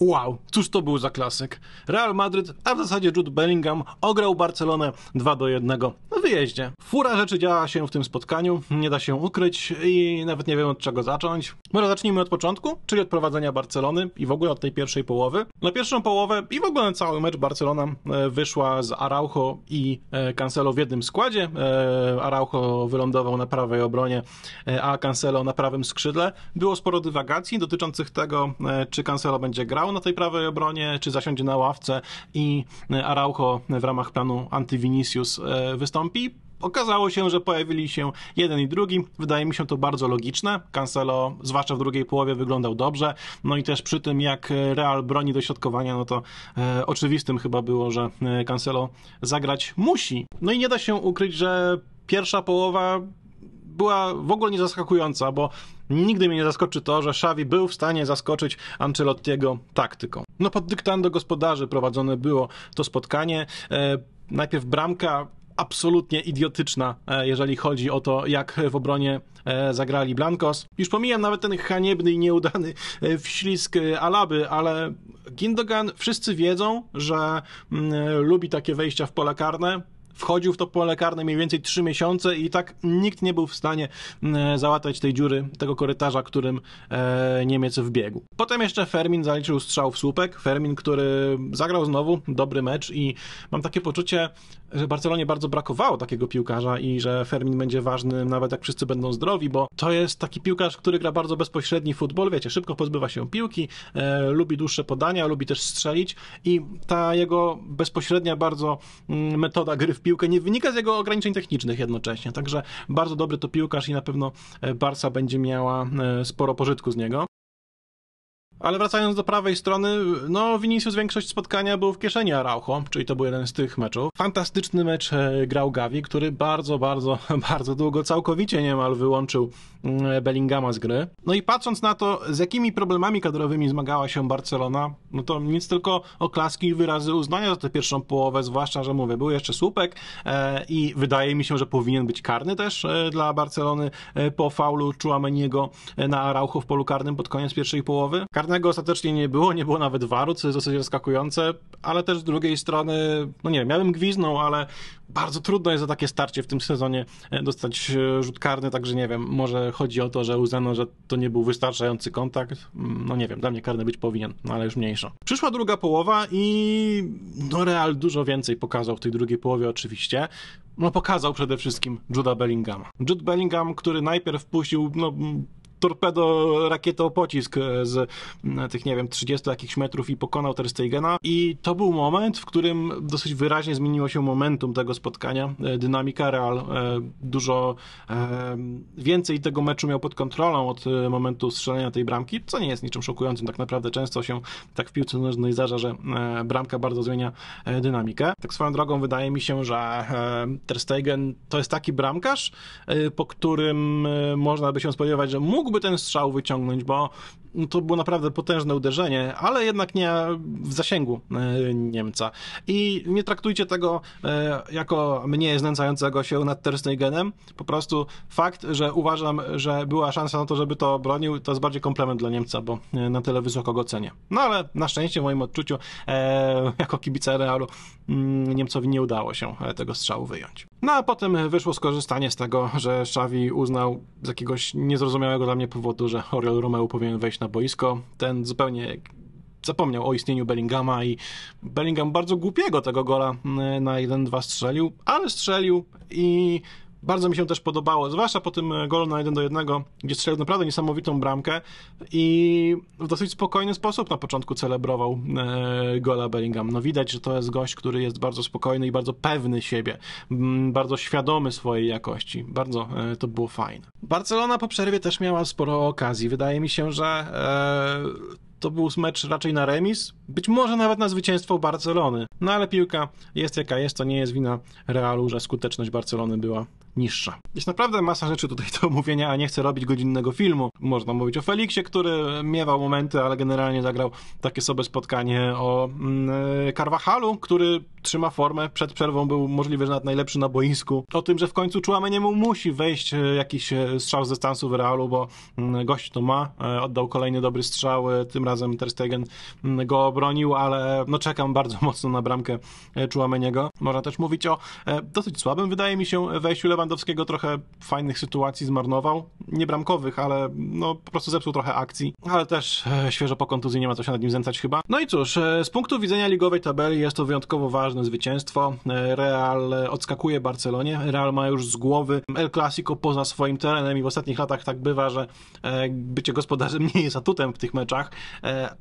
Wow, cóż to był za klasyk. Real Madrid, a w zasadzie Jude Bellingham, ograł Barcelonę 2-1 w wyjeździe. Fura rzeczy działa się w tym spotkaniu, nie da się ukryć i nawet nie wiem od czego zacząć. Może zacznijmy od początku, czyli od prowadzenia Barcelony i w ogóle od tej pierwszej połowy. Na pierwszą połowę i w ogóle na cały mecz Barcelona wyszła z Araujo i Cancelo w jednym składzie. Araujo wylądował na prawej obronie, a Cancelo na prawym skrzydle. Było sporo dywagacji dotyczących tego, czy Cancelo będzie grał na tej prawej obronie, czy zasiądzie na ławce i Araujo w ramach planu anty-Vinicius wystąpi. Okazało się, że pojawili się jeden i drugi. Wydaje mi się to bardzo logiczne. Cancelo, zwłaszcza w drugiej połowie, wyglądał dobrze. No i też przy tym, jak Real broni dośrodkowania, no to oczywistym chyba było, że Cancelo zagrać musi. No i nie da się ukryć, że pierwsza połowa była w ogóle nie zaskakująca, bo nigdy mnie nie zaskoczy to, że Xavi był w stanie zaskoczyć Ancelottiego taktyką. No pod dyktando gospodarzy prowadzone było to spotkanie. Najpierw bramka absolutnie idiotyczna, jeżeli chodzi o to, jak w obronie zagrali Blancos. Już pomijam nawet ten haniebny i nieudany wślizg Alaby, ale Gündogan, wszyscy wiedzą, że lubi takie wejścia w pole karne. Wchodził w to pole karne mniej więcej 3 miesiące i tak nikt nie był w stanie załatać tej dziury, tego korytarza, którym Niemiec wbiegł. Potem jeszcze Fermin zaliczył strzał w słupek. Fermin, który zagrał znowu dobry mecz i mam takie poczucie, że Barcelonie bardzo brakowało takiego piłkarza i że Fermin będzie ważny nawet jak wszyscy będą zdrowi, bo to jest taki piłkarz, który gra bardzo bezpośredni futbol, wiecie, szybko pozbywa się piłki, lubi dłuższe podania, lubi też strzelić i ta jego bezpośrednia bardzo metoda gry w piłkę nie wynika z jego ograniczeń technicznych jednocześnie, także bardzo dobry to piłkarz i na pewno Barca będzie miała sporo pożytku z niego. Ale wracając do prawej strony, no Vinicius większość spotkania był w kieszeni Araujo, czyli to był jeden z tych meczów. Fantastyczny mecz grał Gavi, który bardzo długo, całkowicie niemal wyłączył Bellingama z gry. No i patrząc na to, z jakimi problemami kadrowymi zmagała się Barcelona, no to nic tylko oklaski i wyrazy uznania za tę pierwszą połowę, zwłaszcza, że mówię, był jeszcze słupek i wydaje mi się, że powinien być karny też dla Barcelony po faulu Tchouameniego na Araujo w polu karnym pod koniec pierwszej połowy. Karnego ostatecznie nie było nawet VAR-u, co jest dosyć zaskakujące, ale też z drugiej strony, no nie wiem, ja bym gwiznął, ale bardzo trudno jest za takie starcie w tym sezonie dostać rzut karny, także nie wiem, może chodzi o to, że uznano, że to nie był wystarczający kontakt, no nie wiem, dla mnie karny być powinien, no ale już mniejsza. Przyszła druga połowa i no Real dużo więcej pokazał w tej drugiej połowie oczywiście. No pokazał przede wszystkim Jude'a Bellingama. Jude Bellingham, który najpierw wpuścił, no torpedo, rakietą pocisk z tych, nie wiem, 30 jakichś metrów i pokonał ter Stegena. I to był moment, w którym dosyć wyraźnie zmieniło się momentum tego spotkania. Dynamika Real dużo więcej tego meczu miał pod kontrolą od momentu strzelania tej bramki, co nie jest niczym szokującym. Tak naprawdę często się tak w piłce nożnej zdarza, że bramka bardzo zmienia dynamikę. Tak swoją drogą wydaje mi się, że ter Stegen to jest taki bramkarz, po którym można by się spodziewać, że mógłby ten strzał wyciągnąć, bo to było naprawdę potężne uderzenie, ale jednak nie w zasięgu Niemca. I nie traktujcie tego jako mnie znęcającego się nad ter Stegenem. Po prostu fakt, że uważam, że była szansa na to, żeby to bronił, to jest bardziej komplement dla Niemca, bo na tyle wysoko go cenię. No ale na szczęście w moim odczuciu, jako kibica Realu, Niemcowi nie udało się tego strzału wyjąć. No a potem wyszło skorzystanie z tego, że Xavi uznał z jakiegoś niezrozumiałego dla mnie powodu, że Oriol Romeu powinien wejść na boisko. Ten zupełnie zapomniał o istnieniu Bellingama i Bellingham bardzo głupiego tego gola na 1-2 strzelił, ale strzelił i bardzo mi się też podobało, zwłaszcza po tym golu na 1-1, gdzie strzelił naprawdę niesamowitą bramkę i w dosyć spokojny sposób na początku celebrował gola Bellingham. No widać, że to jest gość, który jest bardzo spokojny i bardzo pewny siebie, bardzo świadomy swojej jakości. Bardzo to było fajne. Barcelona po przerwie też miała sporo okazji. Wydaje mi się, że to był mecz raczej na remis, być może nawet na zwycięstwo Barcelony. No ale piłka jest jaka jest, to nie jest wina Realu, że skuteczność Barcelony była niższa. Jest naprawdę masa rzeczy tutaj do omówienia, a nie chcę robić godzinnego filmu. Można mówić o Feliksie, który miewał momenty, ale generalnie zagrał takie sobie spotkanie, o Carvajalu, który trzyma formę, przed przerwą był możliwy, że nawet najlepszy na boisku, o tym, że w końcu Chouameniemu musi wejść jakiś strzał z dystansu w Realu, bo gość to ma, oddał kolejny dobry strzał, tym razem ter Stegen go obronił, ale no czekam bardzo mocno na bramkę Chouameniego. Można też mówić o dosyć słabym, wydaje mi się, wejściu Lewandowskiego, trochę fajnych sytuacji zmarnował, nie bramkowych, ale no po prostu zepsuł trochę akcji, ale też świeżo po kontuzji, nie ma co się nad nim znęcać chyba. No i cóż, z punktu widzenia ligowej tabeli jest to wyjątkowo ważne zwycięstwo. Real odskakuje Barcelonie, Real ma już z głowy El Clasico poza swoim terenem i w ostatnich latach tak bywa, że bycie gospodarzem nie jest atutem w tych meczach,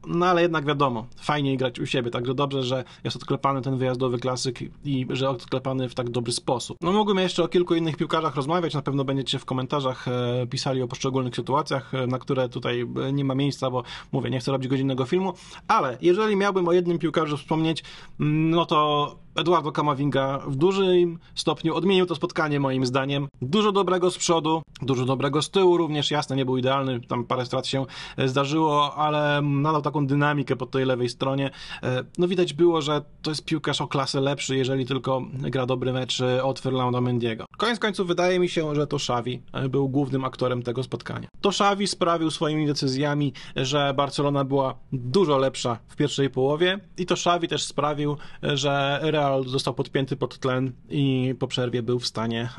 no ale jednak wiadomo, fajniej grać u siebie, także dobrze, że jest odklepany ten wyjazdowy klasyk i że odklepany w tak dobry sposób. No mógłbym jeszcze o kilku innych piłkarzach rozmawiać, na pewno będziecie w komentarzach pisali o poszczególnych sytuacjach, na które tutaj nie ma miejsca, bo mówię, nie chcę robić godzinnego filmu, ale jeżeli miałbym o jednym piłkarzu wspomnieć, no to Eduardo Camavinga w dużym stopniu odmienił to spotkanie moim zdaniem. Dużo dobrego z przodu, dużo dobrego z tyłu również, jasne, nie był idealny, tam parę strat się zdarzyło, ale nadał taką dynamikę po tej lewej stronie. No widać było, że to jest piłkarz o klasę lepszy, jeżeli tylko gra dobry mecz od Ferlanda Mendiego. Koniec końców wydaje mi się, że to Xavi był głównym aktorem tego spotkania. To Xavi sprawił swoimi decyzjami, że Barcelona była dużo lepsza w pierwszej połowie i to Xavi też sprawił, że Real został podpięty pod tlen i po przerwie był w stanie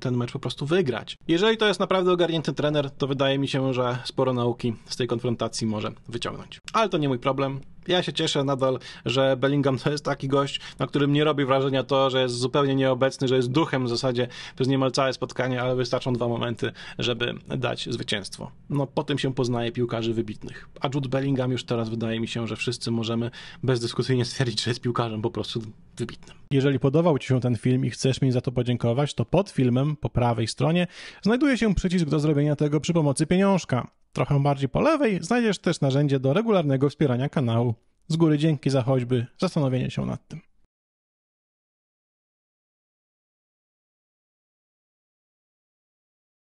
ten mecz po prostu wygrać. Jeżeli to jest naprawdę ogarnięty trener, to wydaje mi się, że sporo nauki z tej konfrontacji może wyciągnąć. Ale to nie mój problem. Ja się cieszę nadal, że Bellingham to jest taki gość, na którym nie robi wrażenia to, że jest zupełnie nieobecny, że jest duchem w zasadzie przez niemal całe spotkanie, ale wystarczą dwa momenty, żeby dać zwycięstwo. No potem się poznaje piłkarzy wybitnych. A Jude Bellingham już teraz wydaje mi się, że wszyscy możemy bezdyskusyjnie stwierdzić, że jest piłkarzem po prostu wybitnym. Jeżeli podobał Ci się ten film i chcesz mi za to podziękować, to pod filmem po prawej stronie znajduje się przycisk do zrobienia tego przy pomocy pieniążka. Trochę bardziej po lewej znajdziesz też narzędzie do regularnego wspierania kanału. Z góry dzięki za choćby zastanowienie się nad tym.